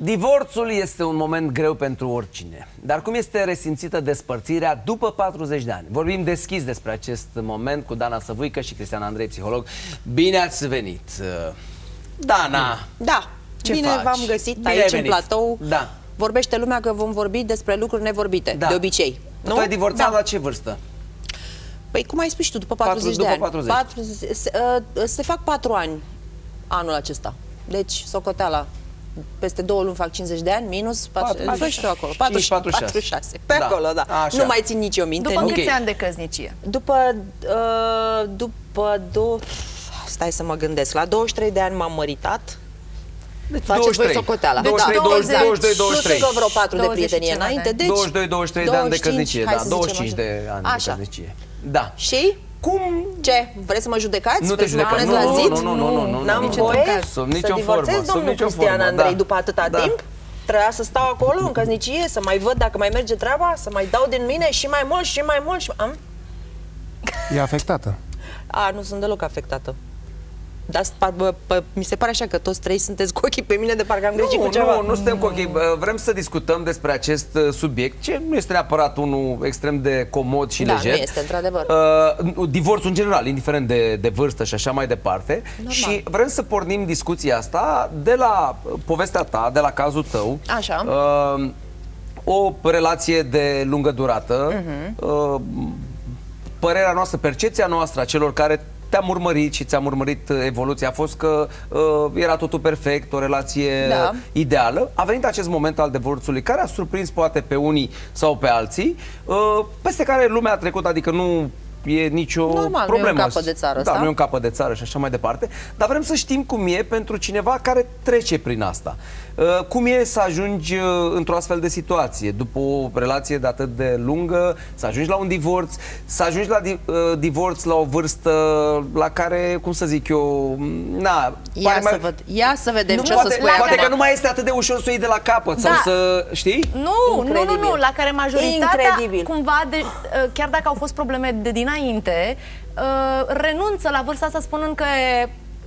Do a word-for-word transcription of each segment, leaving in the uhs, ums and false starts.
Divorțul este un moment greu pentru oricine. Dar cum este resimțită despărțirea după patruzeci de ani? Vorbim deschis despre acest moment cu Dana Săvuică și Cristian Andrei, psiholog. Bine ați venit! Dana! Da! Ce Bine v-am găsit Bine aici, în platou. Da. Vorbește lumea că vom vorbi despre lucruri nevorbite, da. de obicei. Nu? Tu ai divorțat da. la ce vârstă? Păi cum ai spus și tu, după patruzeci de ani. Se, se fac patru ani anul acesta. Deci, socoteala. Peste două luni fac cincizeci de ani, minus patruzeci și șase. Pe acolo, da. Așa. Nu mai țin nici eu minte. După okay. câți ani de căsnicie? După... Uh, după două... Stai să mă gândesc. La douăzeci și trei de ani m-am măritat. Deci faceți voi socoteala. Deci da. douăzeci, douăzeci, douăzeci și trei. Nu sunt vreo patru de prietenie înainte. Deci douăzeci și doi, douăzeci și trei de ani de căsnicie. Da, douăzeci și cinci de ani de căsnicie. Da. Și... Cum? Ce? Vreți să mă judecați? Nu te judecăm. Nu, nu, nu, nu, nu, nu. N-am voie să divorțez, domnul Cristian Andrei, după atâta timp? Trebuia să stau acolo în căsnicie, să mai văd dacă mai merge treaba, să mai dau din mine și mai mult și mai mult și... E afectată. A, nu sunt deloc afectată. Dar mi se pare așa că toți trei sunteți cu ochii pe mine de parcă am greșit cu ceva. Nu, nu suntem cu ochii. Vrem să discutăm despre acest subiect, ce nu este neapărat unul extrem de comod și lejer. Da, nu este, într-adevăr. Uh, divorțul în general, indiferent de, de vârstă și așa mai departe. Normal. Și vrem să pornim discuția asta de la povestea ta, de la cazul tău. Așa. Uh, o relație de lungă durată. Uh-huh. uh, părerea noastră, percepția noastră a celor care... te-am urmărit și ți-am urmărit evoluția. A fost că uh, era totul perfect, o relație da. ideală. A venit acest moment al divorțului care a surprins poate pe unii sau pe alții, uh, peste care lumea a trecut, adică nu e nicio Normal, problemă. Nu e un capăt de țară. Da, nu e un capăt de țară și așa mai departe. Dar vrem să știm cum e pentru cineva care trece prin asta. Uh, cum e să ajungi uh, într-o astfel de situație, după o relație de atât de lungă, să ajungi la un divorț, să ajungi la di uh, divorț la o vârstă la care, cum să zic eu, na, ia, să mai... văd. ia să vedem nu, ce poate, o să spui. Poate care... că nu mai este atât de ușor să o iei de la capăt, da. sau să, știi? Nu, nu, nu, nu, la care majoritatea, Incredibil. cumva, de, uh, chiar dacă au fost probleme de dinainte, Înainte, uh, renunță la vârsta asta spunând că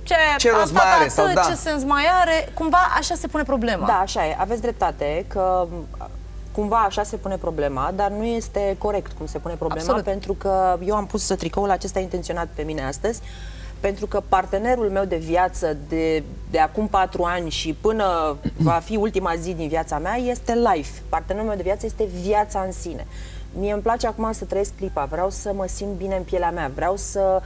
ce, ce rost mai are, sau da. ce sens mai are, cumva așa se pune problema. Da, așa e, aveți dreptate că cumva așa se pune problema, dar nu este corect cum se pune problema. Absolut. Pentru că eu am pus tricoul acesta intenționat pe mine astăzi, pentru că partenerul meu de viață de, de acum patru ani și până va fi ultima zi din viața mea este life. Partenerul meu de viață este viața în sine. Mie îmi place acum să trăiesc clipa, vreau să mă simt bine în pielea mea, vreau să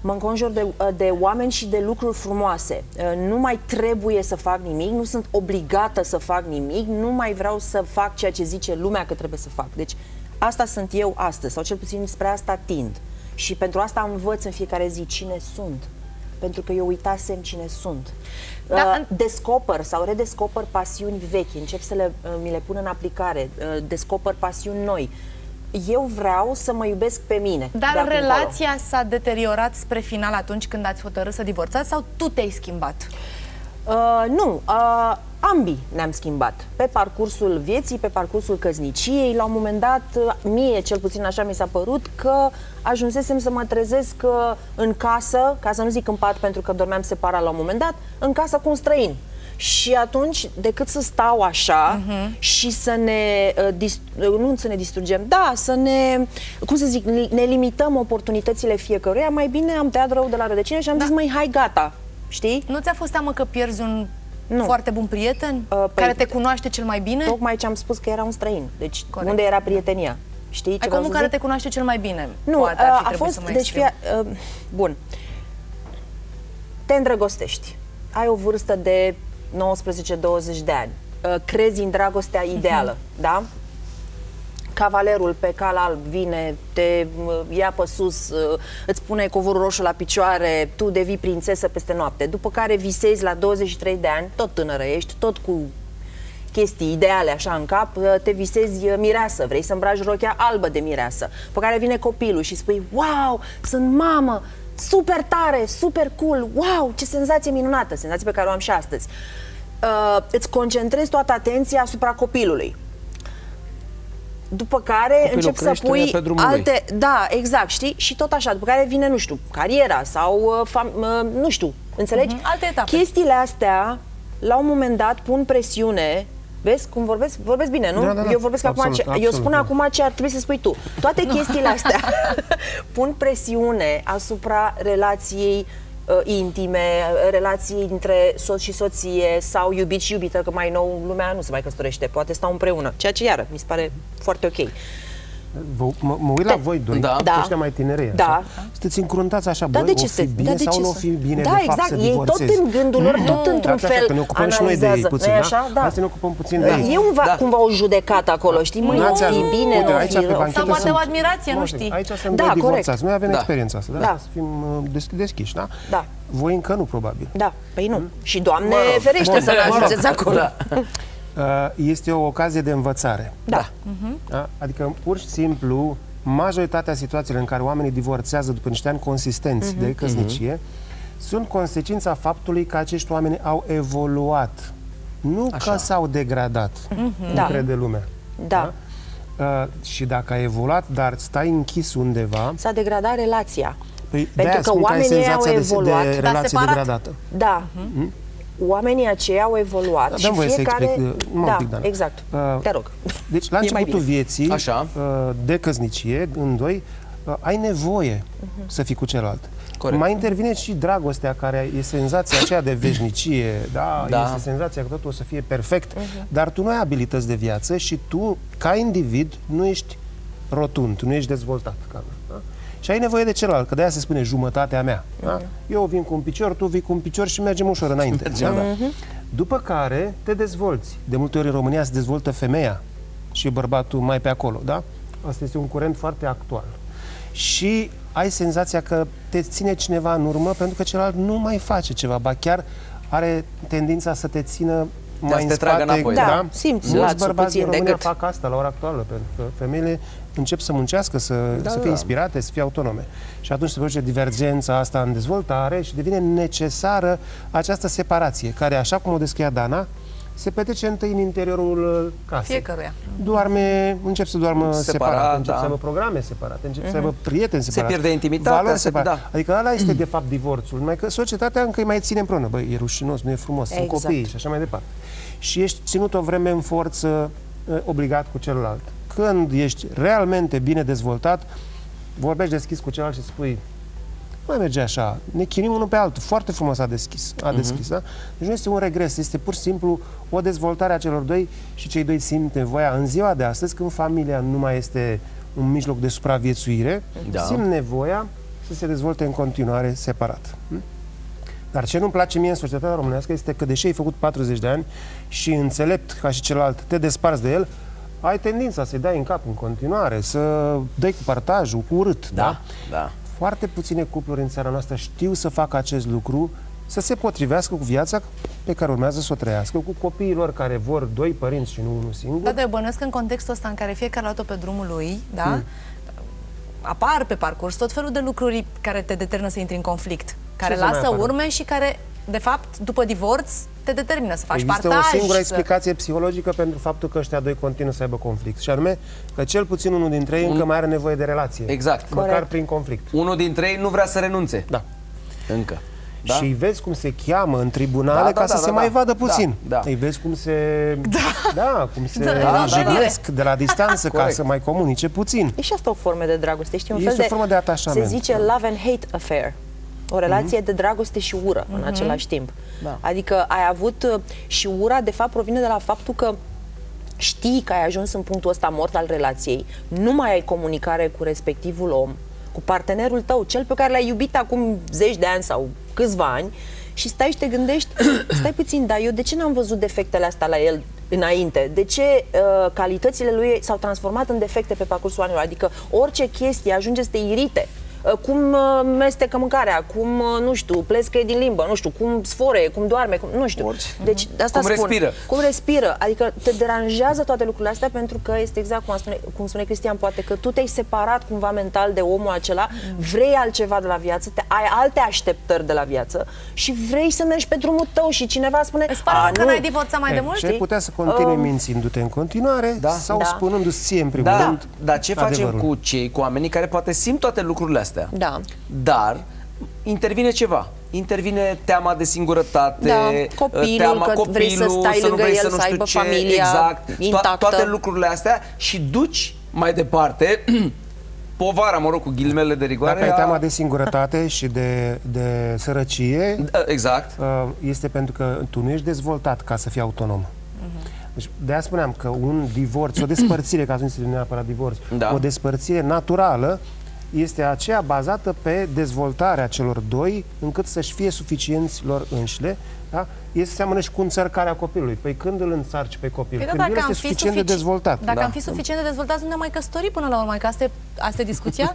mă înconjur de, de oameni și de lucruri frumoase. Nu mai trebuie să fac nimic, nu sunt obligată să fac nimic, nu mai vreau să fac ceea ce zice lumea că trebuie să fac. Deci asta sunt eu astăzi, sau cel puțin spre asta tind. Și pentru asta învăț în fiecare zi cine sunt, pentru că eu uitasem cine sunt. Da. Descoper sau redescoper pasiuni vechi, încep să le, mi le pun în aplicare, descoper pasiuni noi. Eu vreau să mă iubesc pe mine. Dar relația s-a deteriorat spre final atunci când ați hotărât să divorțați sau tu te-ai schimbat? Uh, nu, uh, ambii ne-am schimbat. Pe parcursul vieții, pe parcursul căsniciei, la un moment dat, mie cel puțin așa mi s-a părut, că ajunsesem să mă trezesc în casă, ca să nu zic în pat, pentru că dormeam separat la un moment dat, în casă cu un străin. Și atunci, decât să stau așa uh-huh. și să ne, nu să ne distrugem, da, să ne, cum să zic, ne limităm oportunitățile fiecăruia, mai bine am tăiat rău de la rădăcină și am da. zis, măi, hai, gata, știi? Nu ți-a fost teamă că pierzi un nu. foarte bun prieten uh, care te cunoaște cel mai bine? Tocmai ce am spus, că era un străin, deci Corect. unde era prietenia? Știi ce omul care te cunoaște cel mai bine. Nu, poate ar fi a fost, deci fie, uh, bun, te îndrăgostești, ai o vârstă de nouăsprezece douăzeci de ani, uh, crezi în dragostea ideală, uh-huh. da? Cavalerul pe cal alb vine, te ia pe sus, îți pune covorul roșu la picioare, tu devii prințesă peste noapte. După care visezi la douăzeci și trei de ani, tot tânără ești, tot cu chestii ideale așa în cap, te visezi mireasă, vrei să îmbraci rochea albă de mireasă. După care vine copilul și spui, wow, sunt mamă, super tare, super cool, wow, ce senzație minunată, senzație pe care o am și astăzi. Uh, îți concentrezi toată atenția asupra copilului. După care încep să pui alte... Da, exact, știi? Și tot așa. După care vine, nu știu, cariera sau, fam... nu știu, înțelegi? Uh-huh. Alte etape. Chestiile astea la un moment dat pun presiune. Vezi cum vorbesc? Vorbesc bine, nu? Da, da, da. Eu vorbesc absolut, acum ce, absolut, eu spun da. acum ce ar trebui să spui tu. Toate nu. chestiile astea pun presiune asupra relației uh, intime, relației dintre soț și soție sau iubit și iubită, că mai nou lumea nu se mai căsătorește, poate stau împreună, ceea ce iară mi se pare foarte ok. Mă uit la voi doi, da. că ăștia mai tineri, da. așa. Sunteți încruntați așa, băi, da, o fi bine da, sau nu o fi bine, da, de exact. fapt, să divorțezi. Ei tot în gândul lor, mm-hmm. tot într-un fel, analizează. Că ne ocupăm și noi de ei puțin, da? Așa, da. Asta ne ocupăm puțin da. de ei. E un va, da. cumva o judecată acolo, știi? Măi, nu fi bine, nu fi rău. Sau poate o admirație, nu știi. Aici suntem doi divorțați, noi avem experiența asta, da? Să fim deschiși, da? Da. Voi încă nu, probabil. Da, păi nu. Și Doamne ferește să ne ajungeți acolo. Este o ocazie de învățare. Da. Da. Adică, pur și simplu, majoritatea situațiilor în care oamenii divorțează după niște ani consistenți uh-huh. de căsnicie uh-huh. sunt consecința faptului că acești oameni au evoluat. Nu Așa. că s-au degradat, uh-huh. cum da. crede lumea. Da. Da? Uh, și dacă ai evoluat, dar stai închis undeva... S-a degradat relația. Păi, pentru că oamenii că au evoluat, de, de dar separat. Da. Uh-huh. Mm? Oamenii aceia au evoluat da, și fiecare... Să explic, mă da, pic, Dana. exact. Uh, Te rog. Deci, la începutul vieții Așa. Uh, de căsnicie, în doi, uh, ai nevoie uh-huh. să fii cu celălalt. Corect. Mai intervine și dragostea, care e senzația aceea de veșnicie, da, da. este senzația că totul o să fie perfect, uh-huh. dar tu nu ai abilități de viață și tu, ca individ, nu ești rotund, nu ești dezvoltat. Cam, da? Și ai nevoie de celălalt, că de-aia se spune jumătatea mea. Da? Eu vin cu un picior, tu vii cu un picior și mergem ușor înainte. Mergem, da? Da. După care te dezvolți. De multe ori în România se dezvoltă femeia și bărbatul mai pe acolo. Da? Asta este un curent foarte actual. Și ai senzația că te ține cineva în urmă pentru că celălalt nu mai face ceva. Ba chiar are tendința să te țină mai da, în te spate. Înapoi, da, da? Simți mulți bărbați în România decât... fac asta la ora actuală, pentru că femeile încep să muncească, să, da, să fie da. inspirate, să fie autonome. Și atunci se produce divergența asta în dezvoltare și devine necesară această separație, care, așa cum o descria Dana, se petrece întâi în interiorul casei. Fiecăruia. Doarme, încep să doarmă separat, separat încep da. să aibă programe separate, încep uh-huh. să aibă prieteni separate. Se pierde intimitatea. Se... Da. Adică ăla este, de fapt, divorțul. Numai că societatea încă îi mai ține împreună. Băi, e rușinos, nu e frumos, exact. sunt copii și așa mai departe. Și ești ținut o vreme în forță, obligat cu celălalt. Când ești realmente bine dezvoltat, vorbești deschis cu celălalt și spui, mai merge așa, ne chinim unul pe altul, foarte frumos a deschis, a deschis, uh-huh. da? Deci nu este un regres, este pur și simplu o dezvoltare a celor doi și cei doi simt nevoia în ziua de astăzi, când familia nu mai este un mijloc de supraviețuire, da. simt nevoia să se dezvolte în continuare separat. Dar ce nu-mi place mie în societatea românească este că, deși ai făcut patruzeci de ani și înțelept ca și celălalt, te desparți de el, ai tendința să-i dai în cap în continuare, să dai cu partajul, cu urât, da? Da? Da. Foarte puține cupluri în țara noastră știu să facă acest lucru, să se potrivească cu viața pe care urmează să o trăiască, cu copiii lor care vor doi părinți și nu unul singur. Da, dar eu bănuiesc în contextul ăsta în care fiecare a luat-o pe drumul lui, da? Hmm. Apar pe parcurs tot felul de lucruri care te determină să intri în conflict, care Ce lasă urme și care... De fapt, după divorț, te determină să faci partaj. Există o singură explicație psihologică pentru faptul că ăștia doi continuă să aibă conflict. Și anume, că cel puțin unul dintre ei încă mai are nevoie de relație. Exact. Măcar prin conflict. Unul dintre ei nu vrea să renunțe. Da. Încă. Da? Și îi vezi cum se cheamă în tribunale, da, da, ca să da, se da, mai da. vadă puțin. Da, da. Îi vezi cum se... Da. Da, cum se da, jignesc da, da. de la distanță ca să mai comunice puțin. E și asta o formă de dragoste. Știi? Un este fel de, o formă de atașament. Se zice love and hate affair. O relație mm-hmm. de dragoste și ură mm-hmm. în același timp. Da. Adică ai avut și ura, de fapt, provine de la faptul că știi că ai ajuns în punctul ăsta mort al relației, nu mai ai comunicare cu respectivul om, cu partenerul tău, cel pe care l-ai iubit acum zeci de ani sau câțiva ani și stai și te gândești, stai puțin, dar eu de ce n-am văzut defectele astea la el înainte? De ce uh, calitățile lui s-au transformat în defecte pe parcursul anilor? Adică orice chestie ajunge să te irite. Cum mestecă mâncarea, cum, nu știu, plescă din limbă, nu știu, cum sfore, cum doarme, cum, nu știu. Deci, asta cum spun. respiră. Cum respiră. Adică te deranjează toate lucrurile astea pentru că este exact cum spune, cum spune Cristian, poate că tu te-ai separat cumva mental de omul acela, vrei altceva de la viață, te, ai alte așteptări de la viață și vrei să mergi pe drumul tău și cineva spune... Îți pare că n-ai divorțat mai de mult? Și ai putea să continui um, mințindu-te în continuare da, sau da. spunându-ți ție în primul da, rând da. Dar ce adevărul. facem cu cei, cu oamenii care poate simt toate lucrurile astea? Da. Dar intervine ceva. intervine teama de singurătate, da, copilul, teama că copilul, vrei să stai să lângă vrei, el, să, nu să aibă ce, familia exact, intactă. To toate lucrurile astea și duci mai departe povara, mă rog, cu ghilimele de rigoare. Dacă a... ai teama de singurătate și de, de sărăcie, da, exact. Este pentru că tu nu ești dezvoltat ca să fii autonom. Uh-huh. Deci de-aia spuneam că un divorț, o despărțire, ca să nu este neapărat divorț, da. O despărțire naturală este aceea bazată pe dezvoltarea celor doi, încât să-și fie suficienți lor înșile, da? Este seamănă și cu înțărcarea copilului. Păi când îl înțarci pe copil? Păi când el este suficient de dezvoltat. Dacă da. am fi suficient de dezvoltat, nu ne mai căsători până la urmă, că asta e, asta e discuția?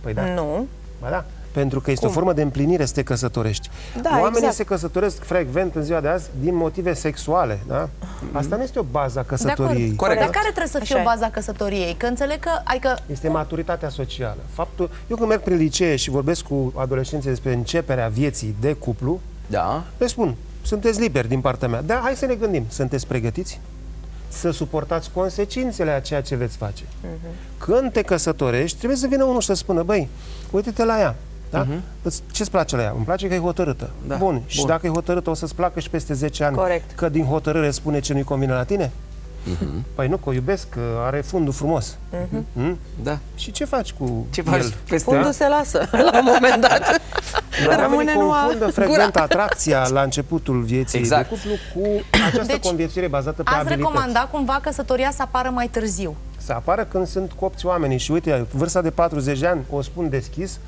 Păi da. Nu. Ba da. Pentru că este Cum? o formă de împlinire să te căsătorești. Da, Oamenii exact. se căsătoresc frecvent în ziua de azi din motive sexuale. Da? Asta nu este o bază a căsătoriei. De Corect. Da? Dar care trebuie să fie o bază a căsătoriei? Că înțeleg că... Adică... Este maturitatea socială. Faptul... Eu când merg prin licee și vorbesc cu adolescenții despre începerea vieții de cuplu, da. le spun, sunteți liberi din partea mea. Da, hai să ne gândim. Sunteți pregătiți să suportați consecințele a ceea ce veți face? Uh-huh. Când te căsătorești, trebuie să vină unul și să spună, băi, uite-te la ea. Da? Uh-huh. Ce-ți place la ea? Îmi place că e hotărâtă. Da. Bun. Bun. Și dacă e hotărâtă, o să-ți placă și peste zece ani. Corect. Că din hotărâre spune ce nu-i convine la tine? Uh-huh. Păi nu, că o iubesc, că are fundul frumos. Uh-huh. Mm? Da. Și ce faci cu ce faci el? Peste fundul an? se lasă la un moment dat. Rămâne confundă frecvent atracția la începutul vieții exact. de cuplu cu această deci, conviețuire bazată pe abilități. Ați recomanda cumva căsătoria să apară mai târziu? Să apară când sunt copți oamenii. Și uite, vârsta de patruzeci de ani, o spun deschis,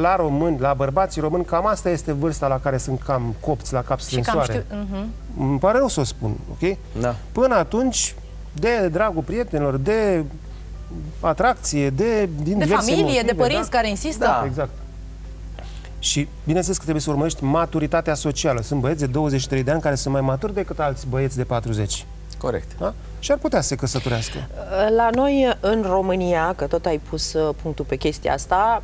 la români, la bărbații români, cam asta este vârsta la care sunt cam copți, la cap strânsoare. Uh-huh. Îmi pare rău să o spun, ok? Da. Până atunci, de dragul prietenilor, de atracție, de... Din de familie, motive, de părinți da? care insistă. Da, exact. Și, bineînțeles că trebuie să urmărești maturitatea socială. Sunt băieți de douăzeci și trei de ani care sunt mai maturi decât alți băieți de patruzeci. Corect. Da? Și ar putea să se căsătorească. La noi, în România, că tot ai pus punctul pe chestia asta,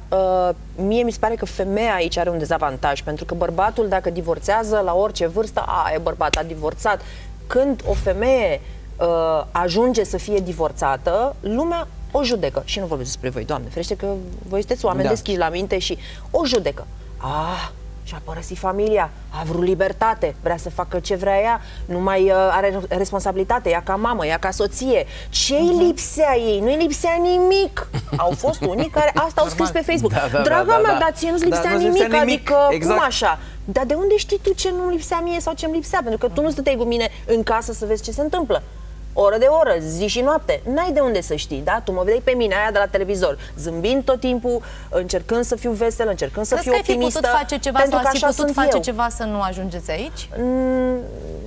mie mi se pare că femeia aici are un dezavantaj, pentru că bărbatul, dacă divorțează la orice vârstă, a, e bărbat, a divorțat. Când o femeie ajunge să fie divorțată, lumea o judecă. Și nu vorbesc despre voi, Doamne ferește, că voi sunteți oameni da. deschiși la minte și o judecă. Ah, și-a părăsit familia, a vrut libertate, vrea să facă ce vrea ea, nu mai uh, are responsabilitate, ea ca mamă, ea ca soție. Ce-i lipsea ei? Nu-i lipsea nimic. Au fost unii care asta au scris pe Facebook. Da, da, Draga da, da, mea, da. dar ție nu-ți lipsea, da, nu lipsea nimic, adică exact. cum așa? Dar de unde știi tu ce nu-mi lipsea mie sau ce-mi lipsea? Pentru că tu nu stăteai cu mine în casă să vezi ce se întâmplă. Oră de oră, zi și noapte. N-ai de unde să știi, da? Tu mă vedeai pe mine, aia de la televizor, zâmbind tot timpul, încercând să fiu vesel, încercând să fiu optimistă. Crezi că ai fi putut face ceva sau ați fi putut face ceva să nu ajungeți aici?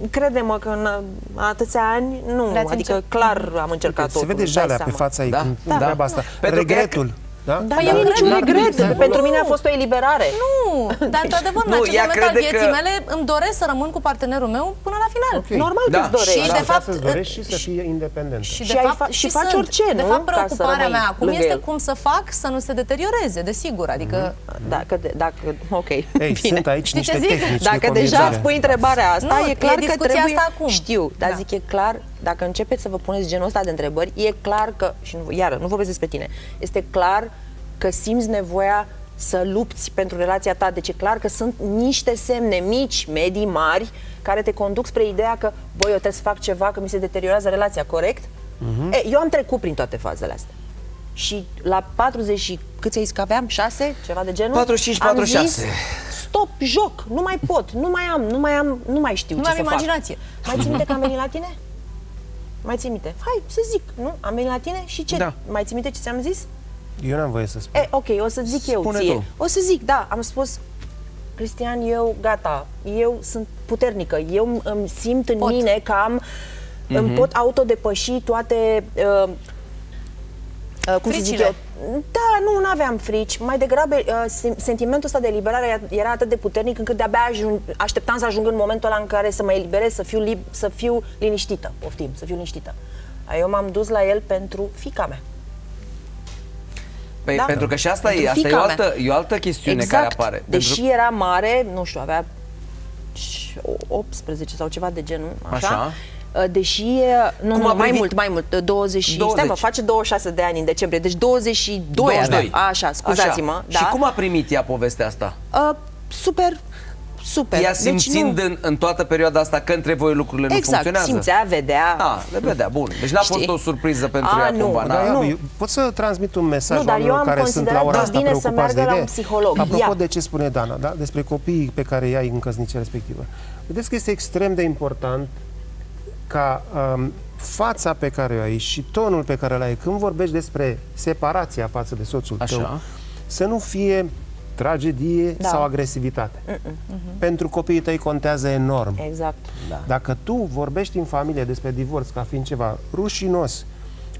Crede-mă că în atâția ani, nu. Adică clar am încercat totul. Se vede jalea pe fața ei când treaba asta. Regretul. Da? Dar da, eu nu regret. Pentru acolo. Mine a fost o eliberare. Nu, dar într-adevăr, în acest moment al vieții că... mele îmi doresc să rămân cu partenerul meu până la final. Okay. Normal da. că-ți dorești. Și da. de fapt, dorești și să fii independentă. Și, și, fa și faci sunt. orice, nu? De fapt, preocuparea mea acum este cum să fac să nu se deterioreze, desigur. Adică, mm-hmm. dacă, dacă, ok, Ei, bine. Sunt aici niște tehnici. Dacă deja îți pui întrebarea asta, e clar că trebuie... Știu, dar zic, e clar... Dacă începeți să vă puneți genul ăsta de întrebări, e clar că, și nu, iară, nu vorbesc despre tine, este clar că simți nevoia să lupți pentru relația ta. Deci e clar că sunt niște semne mici, medii, mari, care te conduc spre ideea că, băi, eu trebuie să fac ceva, că mi se deteriorează relația, corect? Uh-huh. E, eu am trecut prin toate fazele astea. Și la patruzeci, câți ai zis că aveam? șase? Ceva de genul? patruzeci și cinci patruzeci și șase. Stop, joc, nu mai pot, nu mai am, nu mai am, nu mai știu ce să fac. Nu am imaginație. Mai ții minte că am venit la tine? Mai ții minte? Hai să zic, nu? Am venit la tine și ce? Da. Mai ții minte ce ți-am zis? Eu n-am voie să spun. E, ok, o să zic Spune eu ție. Tu. O să zic, da, am spus, Cristian, eu gata, eu sunt puternică, eu îmi simt în pot. mine că am, mm-hmm. îmi pot autodepăși toate... Uh, uh, cum Fricile. Să zic eu? Da, nu, n-aveam frici. Mai degrabă, uh, sentimentul ăsta de eliberare era atât de puternic încât de-abia așteptam să ajung în momentul ăla în care să mă eliberez, să fiu, lib să fiu liniștită. Poftim, să fiu liniștită. Eu m-am dus la el pentru fiica mea. Pe, da? Pentru că și asta, e, asta e, o altă, e o altă chestiune exact. care apare. Deși pentru... era mare, nu știu, avea optsprezece sau ceva de genul, așa. așa. Deși, nu, nu mai mult, mai mult, douăzeci, douăzeci. Stai mă, face douăzeci și șase de ani în decembrie, deci douăzeci și doi, douăzeci și doi. Așa, scuzați-mă. Da. Și cum a primit ea povestea asta? Uh, super... Super. Ea simțind deci nu... în, în toată perioada asta că între voi lucrurile exact, nu funcționează. Exact, simțea, vedea. A, le vedea, bun. Deci n-a fost o surpriză pentru a, ea cumva. Da, nu. Pot să transmit un mesaj nu, oamenilor care sunt la ora asta preocupați de idee? Apropo ia. de ce spune Dana, da? Despre copiii pe care i-ai în căsnicia respectivă. Vedeți că este extrem de important ca um, fața pe care o ai și tonul pe care l-ai când vorbești despre separația față de soțul Așa. tău să nu fie tragedie da. sau agresivitate. Uh -uh. Pentru copiii tăi contează enorm. Exact. Da. Dacă tu vorbești în familie despre divorț ca fiind ceva rușinos,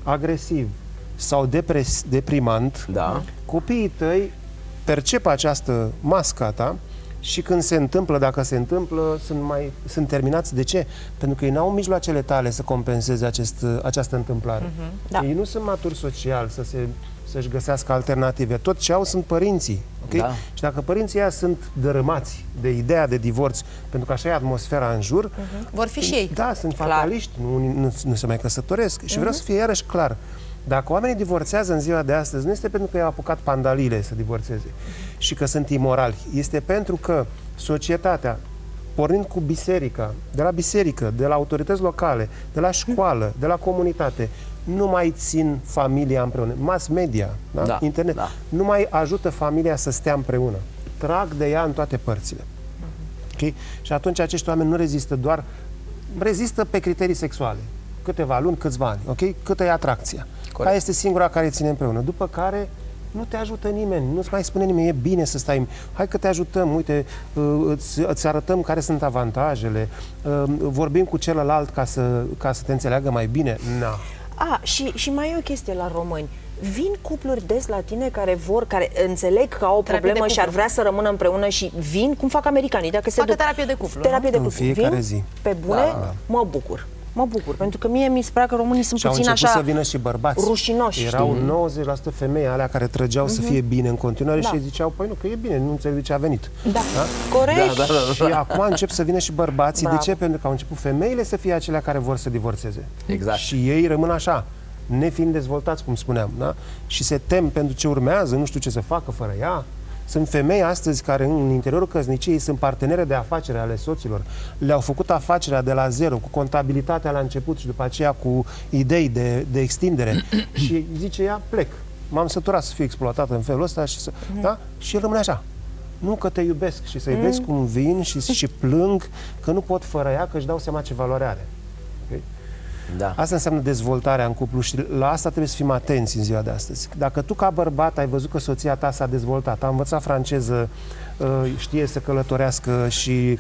agresiv sau deprimant, da. copiii tăi percep această masca ta și când se întâmplă, dacă se întâmplă, sunt, mai, sunt terminați. De ce? Pentru că ei n-au mijloacele tale să compenseze acest, această întâmplare. Uh -huh. da. Ei nu sunt maturi social să se... să-și găsească alternative. Tot ce au sunt părinții. Okay? Da. Și dacă părinții ăia sunt dărâmați de ideea de divorț, pentru că așa e atmosfera în jur, uh-huh. vor fi și ei. Da, sunt clar. fataliști, nu, nu, nu se mai căsătoresc. Uh-huh. Și vreau să fie iarăși clar. Dacă oamenii divorțează în ziua de astăzi, nu este pentru că i-au apucat pandaliile să divorțeze uh-huh. și că sunt imorali. Este pentru că societatea, pornind cu biserica, de la biserică, de la autorități locale, de la școală, de la comunitate, nu mai țin familia împreună. Mass media, da? Da, internet, da. nu mai ajută familia să stea împreună. Trag de ea în toate părțile. Uh-huh. Okay? Și atunci acești oameni nu rezistă doar... Rezistă pe criterii sexuale. Câteva luni, câțiva ani. Okay? Câtă e atracția. Care este singura care ține împreună. După care... nu te ajută nimeni, nu-ți mai spune nimeni, e bine să stai, hai că te ajutăm, uite, îți, îți arătăm care sunt avantajele, vorbim cu celălalt ca să, ca să te înțeleagă mai bine. Na. A, și, și mai e o chestie la români. Vin cupluri des la tine care vor, care înțeleg că au o problemă și ar vrea să rămână împreună și vin, cum fac americanii, dacă se duc. terapie de cuplu. Terapie de cuplu. Vin zi. pe bune, da. mă bucur. Mă bucur, pentru că mie mi se pare că românii sunt și puțin așa să vină și bărbați. rușinoși. Erau nouăzeci la sută femei alea care trăgeau mm-hmm. să fie bine în continuare da. și ziceau, păi nu, că e bine, nu înțeleg de ce a venit. Da, da? corect. Da, da, da, da. Și acum încep să vină și bărbații. Bravo. De ce? Pentru că au început femeile să fie acelea care vor să divorțeze. Exact. Și ei rămân așa, nefiind dezvoltați, cum spuneam, da? și se tem pentru ce urmează, nu știu ce să facă fără ea. Sunt femei astăzi care în interiorul căsniciei sunt partenere de afacere ale soților. Le-au făcut afacerea de la zero, cu contabilitatea la început și după aceea cu idei de, de extindere. Și zice ea, plec. M-am săturat să fiu exploatată în felul ăsta și, să, mm. da? și rămâne așa. Nu că te iubesc și să-i mm. vezi cum vin și, și plâng că nu pot fără ea, că își dau seama ce valoare are. Okay? Da. Asta înseamnă dezvoltarea în cuplu și la asta trebuie să fim atenți în ziua de astăzi. Dacă tu ca bărbat ai văzut că soția ta s-a dezvoltat, a învățat franceză, știe să călătorească și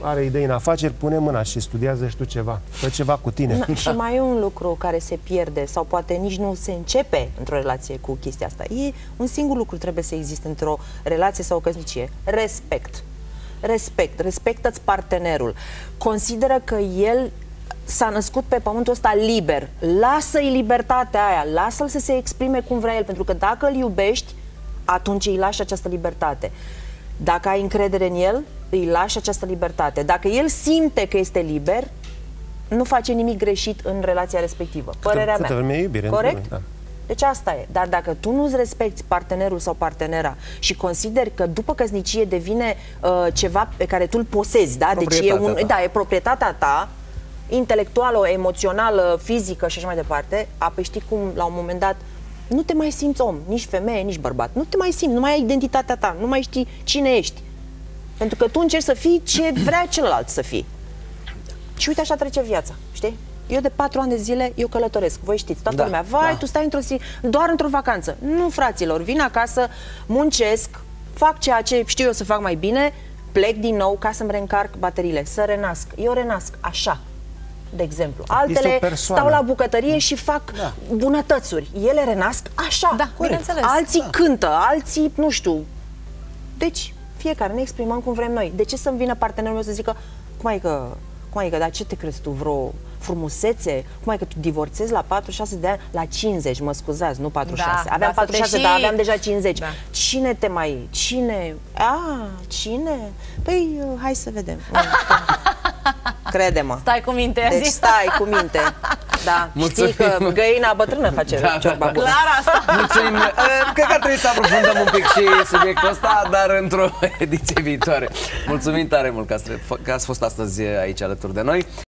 are idei în afaceri, pune mâna și studiază și tu ceva. Fă ceva cu tine. Na, și mai e un lucru care se pierde sau poate nici nu se începe într-o relație cu chestia asta. E un singur lucru trebuie să existe într-o relație sau o căsnicie. Respect. Respect. Respectă-ți partenerul. Consideră că el s-a născut pe pământul ăsta liber. Lasă-i libertatea aia, lasă-l să se exprime cum vrea el, pentru că dacă îl iubești, atunci îi lași această libertate. Dacă ai încredere în el, îi lași această libertate. Dacă el simte că este liber, nu face nimic greșit în relația respectivă. Părerea mea. Câtă vreme e iubire. Corect? Da. Deci asta e. Dar dacă tu nu-ți respecti partenerul sau partenera și consideri că după căsnicie devine uh, ceva pe care tu îl posezi, da? Deci e un, da, e proprietatea ta, intelectuală, emoțională, fizică și așa mai departe, apoi știi cum la un moment dat nu te mai simți om, nici femeie, nici bărbat. Nu te mai simți, nu mai ai identitatea ta, nu mai știi cine ești. Pentru că tu încerci să fii ce vrea celălalt să fii. Și uite așa trece viața, știi? Eu de patru ani de zile, eu călătoresc, voi știți, toată da, lumea, vai, da. tu stai într-o zi, doar într-o vacanță. Nu, fraților, vin acasă, muncesc, fac ceea ce știu eu să fac mai bine, plec din nou ca să-mi reîncarc bateriile, să renasc. Eu renasc, așa. De exemplu, altele stau la bucătărie și fac da. bunătățuri. Ele renasc așa, da, bineînțeles. Alții da. cântă, alții, nu știu. Deci, fiecare ne exprimăm cum vrem noi. De ce să-mi vină partenerul meu să zică cum ai că, cum ai că, dar ce te crezi tu, vreo frumusețe? Cum ai că tu divorțezi la patruzeci și șase de ani? La cincizeci, mă scuzați, nu patruzeci și șase. Da, aveam patruzeci și șase, și... dar aveam deja cincizeci. Da. Cine te mai... Cine? A, cine? Păi, hai să vedem. Crede-mă. Stai cu minte. Deci stai cu minte. Da, mulțumim. Știi că găina bătrână face da, ciorba bună. Clar asta. Mulțumim. Cred că trebuie să aprofundăm un pic și subiectul ăsta, dar într-o ediție viitoare. Mulțumim tare mult că ați fost astăzi aici alături de noi.